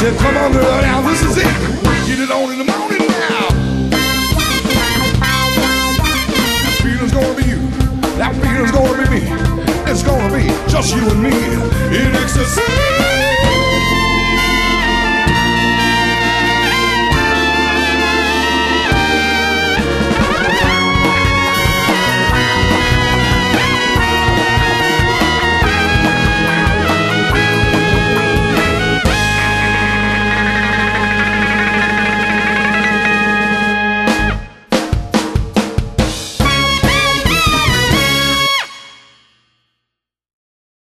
said, come on girl, now this is it. Get it on in the morning now. This feeling's gonna be you. That feeling's gonna be me. It's gonna be just you and me in ecstasy.